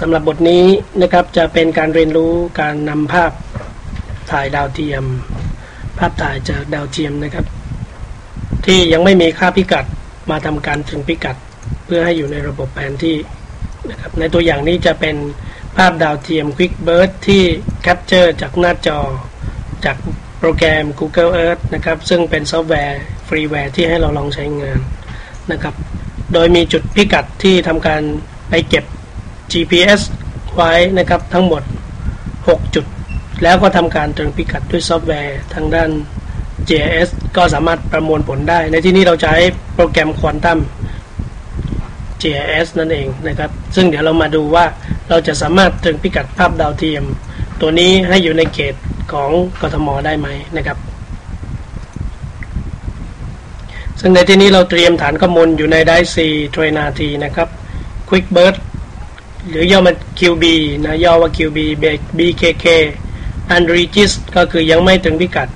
สำหรับบทนี้นะครับจะเป็นการเรียนรู้การนำภาพถ่ายดาวเทียมภาพถ่ายจากดาวเทียมนะครับที่ยังไม่มีค่าพิกัดมาทำการถึงพิกัดเพื่อให้อยู่ในระบบแผนที่นะครับในตัวอย่างนี้จะเป็นภาพดาวเทียม QuickBird ที่แคปเจอร์จากหน้าจอจากโปรแกรม Google Earth นะครับซึ่งเป็นซอฟต์แวร์ฟรีแวร์ที่ให้เราลองใช้งานนะครับโดยมีจุดพิกัดที่ทำการไปเก็บ GPS ไว้นะครับทั้งหมด6จุดแล้วก็ทำการตรึงพิกัดด้วยซอฟต์แวร์ทางด้าน GIS ก็สามารถประมวลผลได้ในที่นี้เราใช้โปรแกรมควอนตัม GIS นั่นเองนะครับซึ่งเดี๋ยวเรามาดูว่าเราจะสามารถตรึงพิกัดภาพดาวเทียมตัวนี้ให้อยู่ในเขตของกทมได้ไหมนะครับซึ่งในที่นี้เราเตรียมฐานข้อมูลอยู่ในไดซีทรีนาทีนะครับ QuickBird หรือย่อมา QB นะย่อว่า QB BKK Unregistered ก็คือยังไม่ถึงพิกัด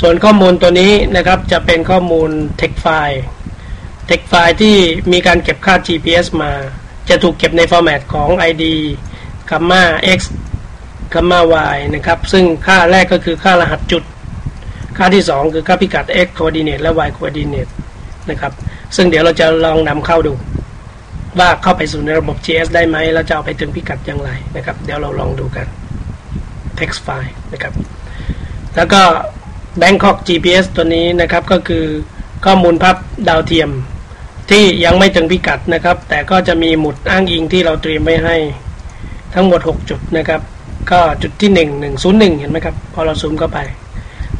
ส่วนข้อมูลตัวนี้นะครับจะเป็นข้อมูล Tech File Tech File ที่มีการเก็บค่า GPS มาจะถูกเก็บในฟอร์แมตของ ID คัมม่า X คัมม่า Y นะครับซึ่งค่าแรกก็คือค่ารหัสจุดค่าที่2คือค่าพิกัด X coordinate และ Y coordinate นะครับซึ่งเดี๋ยวเราจะลองนำเข้าดูว่าเข้าไปสู่ในระบบ GIS ได้ไหมแล้วจะเอาไปถึงพิกัดอย่างไรนะครับเดี๋ยวเราลองดูกัน text file นะครับแล้วก็ Bangkok GPS ตัวนี้นะครับก็คือข้อมูลภาพดาวเทียมที่ยังไม่ถึงพิกัดนะครับแต่ก็จะมีหมุดอ้างอิงที่เราเตรียมไว้ให้ทั้งหมด6จุดนะครับก็จุดที่1101เห็นไหมครับพอเราซูมเข้าไป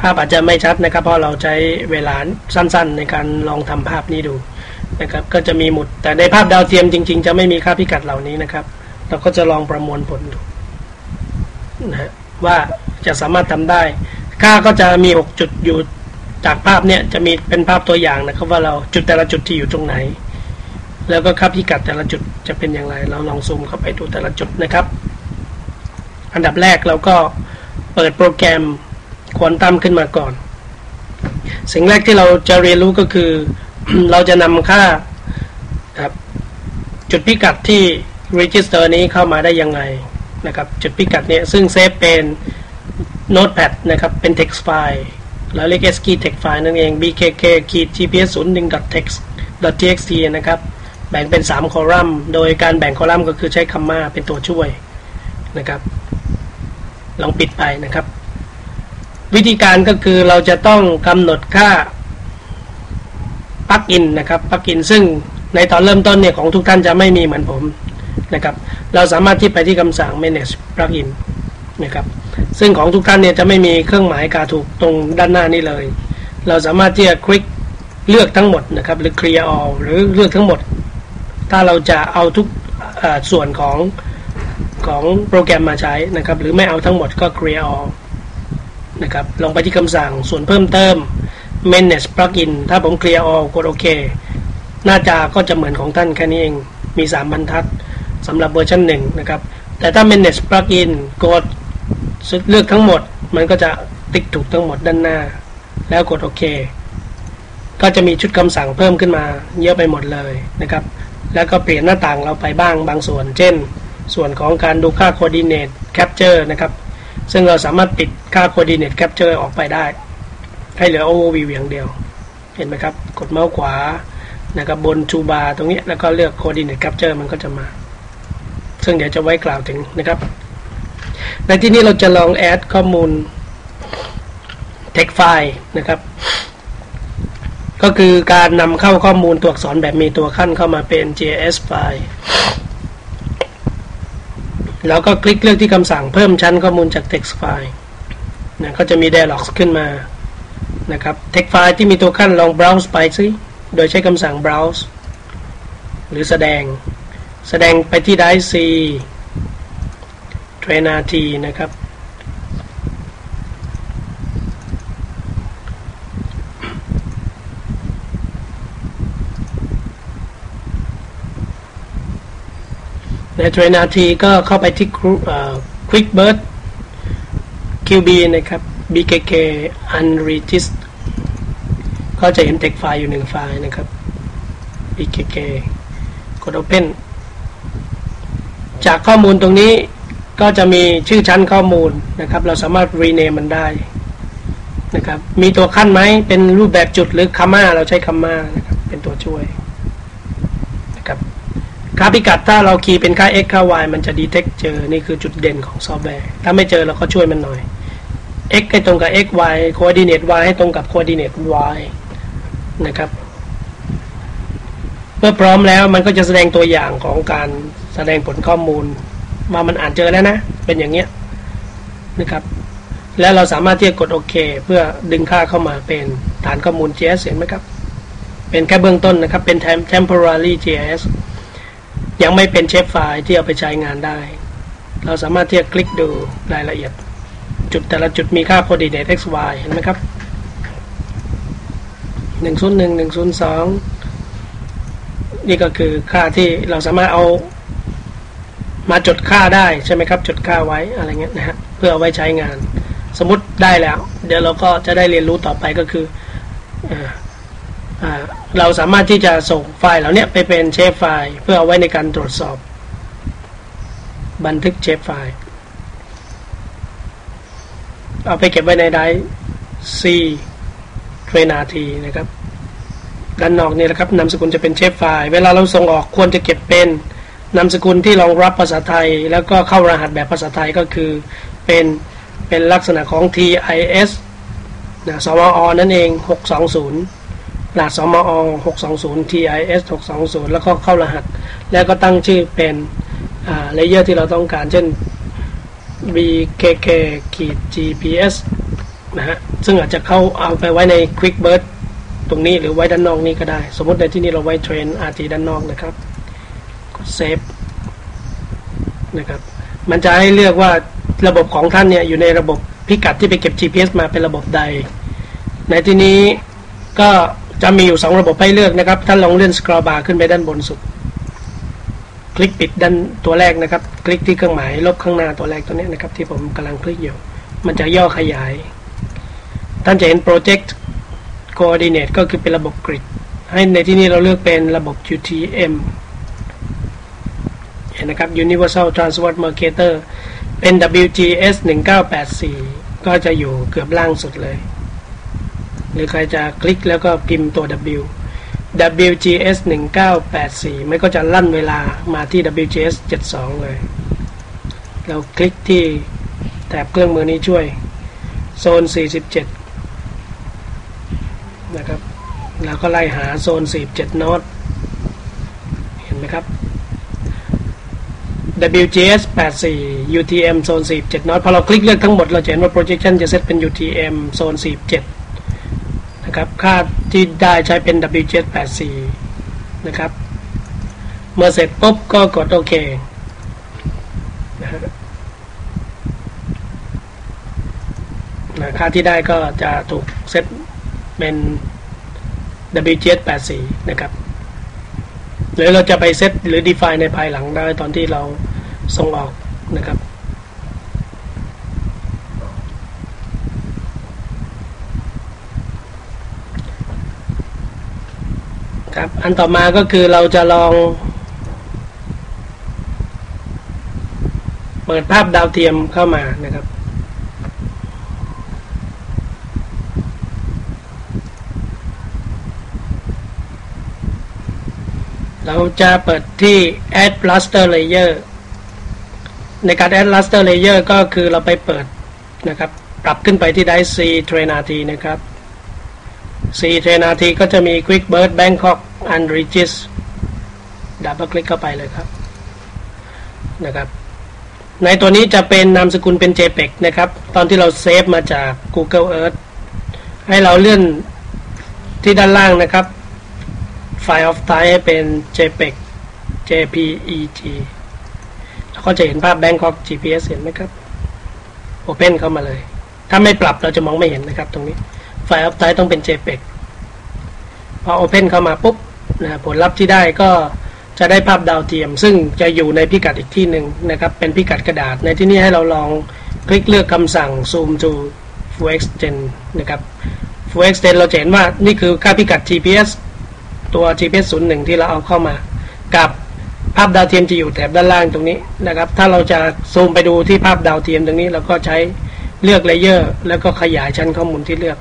ภาพอาจจะไม่ชัดนะครับเพราะเราใช้เวลาสั้นๆในการลองทำภาพนี้ดูนะครับก็จะมีหมุดแต่ในภาพดาวเทียมจริงๆจะไม่มีค่าพิกัดเหล่านี้นะครับเราก็จะลองประมวลผลดูนะฮะว่าจะสามารถทำได้ค่าก็จะมี6จุดอยู่จากภาพเนี้ยจะมีเป็นภาพตัวอย่างนะครับว่าเราจุดแต่ละจุดที่อยู่ตรงไหนแล้วก็ค่าพิกัดแต่ละจุดจะเป็นอย่างไรเราลองซูมเข้าไปดูแต่ละจุดนะครับอันดับแรกเราก็เปิดโปรแกรมควอนตัมขึ้นมาก่อนสิ่งแรกที่เราจะเรียนรู้ก็คือ เราจะนำค่าครับจุดพิกัดที่ register นี้เข้ามาได้ยังไงนะครับจุดพิกัดเนี้ยซึ่งเซฟเป็น notepad นะครับเป็น text file แล้วเรียก ASCII text file นั่นเอง bkk-gps01.text.txt นะครับแบ่งเป็น3คอลัมน์โดยการแบ่งคอลัมน์ก็คือใช้คอมมาเป็นตัวช่วยนะครับลองปิดไปนะครับวิธีการก็คือเราจะต้องกำหนดค่าปลั๊กอินนะครับปลั๊กอินซึ่งในตอนเริ่มต้นเนี่ยของทุกท่านจะไม่มีเหมือนผมนะครับเราสามารถที่ไปที่คำสั่ง manage plugin นะครับซึ่งของทุกท่านเนี่ยจะไม่มีเครื่องหมายกาถูกตรงด้านหน้านี้เลยเราสามารถที่จะคลิกเลือกทั้งหมดนะครับหรือ clear all หรือเลือกทั้งหมดถ้าเราจะเอาทุกส่วนของโปรแกรมมาใช้นะครับหรือไม่เอาทั้งหมดก็ clear allนะครับลงไปที่คำสั่งส่วนเพิ่มเติม manage plugin ถ้าผม clear all กดโอเคหน้าจาก็จะเหมือนของท่านแค่นี้เองมี3บรรทัดสำหรับเวอร์ชัน1นะครับแต่ถ้า manage plugin กดเลือกทั้งหมดมันก็จะติ๊กถูกทั้งหมดด้านหน้าแล้วกดโอเคก็จะมีชุดคำสั่งเพิ่มขึ้นมาเยอะไปหมดเลยนะครับแล้วก็เปลี่ยนหน้าต่างเราไปบ้างบางส่วนเช่นส่วนของการดูค่า coordinate capture นะครับซึ่งเราสามารถปิดค่า coordinate capture ออกไปได้ให้เหลือ overview อย่างเดียวเห็นไหมครับกดเมาส์ขวานะครับบน toolbar ตรงนี้แล้วก็เลือก coordinate capture มันก็จะมาซึ่งเดี๋ยวจะไว้กล่าวถึงนะครับในที่นี้เราจะลอง add ข้อมูล text file นะครับก็คือการนำเข้าข้อมูลตัวอักษรแบบมีตัวขั้นเข้ามาเป็น JS fileแล้วก็คลิกเลือกที่คำสั่งเพิ่มชั้นข้อมูลจาก text file นะก็จะมี dialog ขึ้นมานะครับ text file ที่มีตัวขั้นลอง browse ไปซิโดยใช้คำสั่ง browse หรือแสดงไปที่ dic trainer t นะครับในเทรนาทีก็เข้าไปที่ QuickBird QB นะครับ BKK Unregistered ก็จะเห็น text file อยู่1ไฟล์นะครับ BKK กด Open จากข้อมูลตรงนี้ก็จะมีชื่อชั้นข้อมูลนะครับเราสามารถ rename มันได้นะครับมีตัวขั้นไหมเป็นรูปแบบจุดหรือคอมม่าเราใช้คอมม่านะครับเป็นตัวช่วยนะครับค่าพิกัดถ้าเราคีย์เป็นค่า x ค่า y มันจะ detect เจอนี่คือจุดเด่นของซอฟต์แวร์ถ้าไม่เจอเราก็ช่วยมันหน่อย x ให้ตรงกับ x y coordinate y ให้ตรงกับ coordinate y นะครับเมื่อพร้อมแล้วมันก็จะแสดงตัวอย่างของการแสดงผลข้อมูลว่ามันอ่านเจอแล้วนะเป็นอย่างเนี้ยนะครับและเราสามารถที่จะกดโอเคเพื่อดึงค่าเข้ามาเป็นฐานข้อมูล GIS เห็นไหมครับเป็นแค่เบื้องต้นนะครับเป็น temporary GIS ยังไม่เป็นเชฟไฟล์ที่เอาไปใช้งานได้เราสามารถที่จะคลิกดูรายละเอียดจุดแต่ละจุดมีค่า coordinate x y เห็นไหมครับ101 102นี่ก็คือค่าที่เราสามารถเอามาจดค่าได้ใช่ไหมครับจดค่าไว้อะไรเงี้ยนะฮะเพื่อเอาไว้ใช้งานสมมติได้แล้วเดี๋ยวเราก็จะได้เรียนรู้ต่อไปก็คือเราสามารถที่จะส่งไฟล์เหล่านี้ไปเป็นเชฟไฟล์เพื่อเอาไว้ในการตรวจสอบบันทึกเชฟไฟล์เอาไปเก็บไว้ในไดรฟ์ C เทรนาทีนะครับด้านนอกนี่แหละครับนามสกุลจะเป็นเชฟไฟล์เวลาเราส่งออกควรจะเก็บเป็นนามสกุลที่รองรับภาษาไทยแล้วก็เข้ารหัสแบบภาษาไทยก็คือเป็นลักษณะของ TIS นะสมอ.นั่นเอง620รหัสสมอ620 TIS 620แล้วก็เข้ารหัสแล้วก็ตั้งชื่อเป็นเลเยอร์ที่เราต้องการเช่น BKK-GPS นะฮะซึ่งอาจจะเอาไปไว้ใน QuickBird ตรงนี้หรือไว้ด้านนอกนี้ก็ได้สมมติในที่นี้เราไว้ Train RT ด้านนอกนะครับเซฟนะครับมันจะให้เลือกว่าระบบของท่านเนี่ยอยู่ในระบบพิกัดที่ไปเก็บ GPS มาเป็นระบบใดในที่นี้ก็จะมีอยู่2ระบบให้เลือกนะครับท่านลองเลื่อนสครอลบาร์ขึ้นไปด้านบนสุดคลิกปิดด้านตัวแรกนะครับคลิกที่เครื่องหมายลบข้างหน้าตัวแรกตัวนี้นะครับที่ผมกำลังคลิกอยู่มันจะย่อขยายท่านจะเห็น Project Coordinate ก็คือเป็นระบบกริดให้ในที่นี้เราเลือกเป็นระบบ UTMนะครับ Universal Transverse Mercator เป็น WGS 1984ก็จะอยู่เกือบล่างสุดเลยหรือใครจะคลิกแล้วก็พิมพ์ตัว WGS 1984มันก็จะลั่นเวลามาที่ WGS 72เลยเราคลิกที่แถบเครื่องมือนี้ช่วยโซน47นะครับแล้วก็ไล่หาโซน47นอตเห็นไหมครับWGS 84 UTM โซน47 นอตพอเราคลิกเลือกทั้งหมดเราจะเห็นว่า projection จะเซตเป็น UTM โซน47นะครับค่าที่ได้ใช้เป็น WGS 84นะครับเมื่อเสร็จปุ๊บก็กดโอเคนะค่าที่ได้ก็จะถูกเซตเป็น WGS 84นะครับหรือเราจะไปเซตหรือ define ในภายหลังได้ตอนที่เราส่งออกนะครับครับอันต่อมาก็คือเราจะลองเปิดภาพดาวเทียมเข้ามานะครับเราจะเปิดที่ add raster layer ในการ add raster layer ก็คือเราไปเปิดนะครับปรับขึ้นไปที่ ได้ C Trainer T นะครับ C Trainer T ก็จะมี QuickBird Bangkok Unregis ดับเบิลคลิกเข้าไปเลยครับนะครับในตัวนี้จะเป็นนามสกุลเป็น JPEG นะครับตอนที่เราเซฟมาจาก Google Earth ให้เราเลื่อนที่ด้านล่างนะครับไฟล์ of type ให้เป็น JPEG JPEG แล้วก็จะเห็นภาพ Bangkok GPS เห็นไหมครับ Open เข้ามาเลยถ้าไม่ปรับเราจะมองไม่เห็นนะครับตรงนี้ไฟล์ of type ต้องเป็น JPEG พอ Open เข้ามาปุ๊บนะผลลัพธ์ที่ได้ก็จะได้ภาพดาวเทียมซึ่งจะอยู่ในพิกัดอีกที่หนึ่งนะครับเป็นพิกัดกระดาษในที่นี้ให้เราลองคลิกเลือกคำสั่ง Zoom to Full Extent นะครับ Full Extent เราจะเห็นว่านี่คือค่าพิกัด GPS ตัว GPS 01ที่เราเอาเข้ามากับ ภาพดาวเทียมจะอยู่แถบด้านล่างตรงนี้นะครับถ้าเราจะซูมไปดูที่ภาพดาวเทียมตรงนี้เราก็ใช้เลือกเลเยอร์แล้วก็ขยายชั้นข้อมูลที่เลือก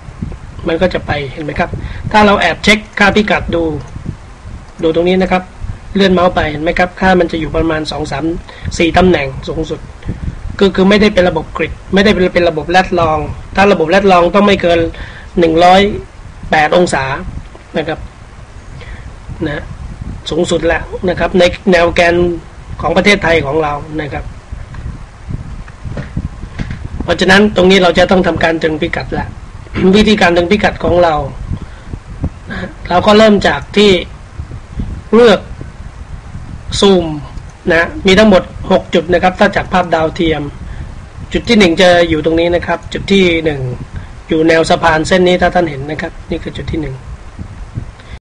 มันก็จะไปเห็นไหมครับถ้าเราแอบเช็คค่าพิกัดดูตรงนี้นะครับเลื่อนเมาส์ไปเห็นไหมครับค่ามันจะอยู่ประมาณ 2-3-4 ตำแหน่งสูงสุดคือไม่ได้เป็นระบบกริดไม่ได้เป็นระบบแรดลองถ้าระบบแรดลองต้องไม่เกิน108องศานะครับนะสูงสุดแล้วนะครับในแนวแกนของประเทศไทยของเรานะครับเพราะฉะนั้นตรงนี้เราจะต้องทำการตรึงพิกัดละ วิธีการตรึงพิกัดของเราเราก็เริ่มจากที่เลือกซูมนะมีทั้งหมด6จุดนะครับถ้าจากภาพดาวเทียมจุดที่1จะอยู่ตรงนี้นะครับจุดที่1อยู่แนวสะพานเส้นนี้ถ้าท่านเห็นนะครับนี่คือจุดที่1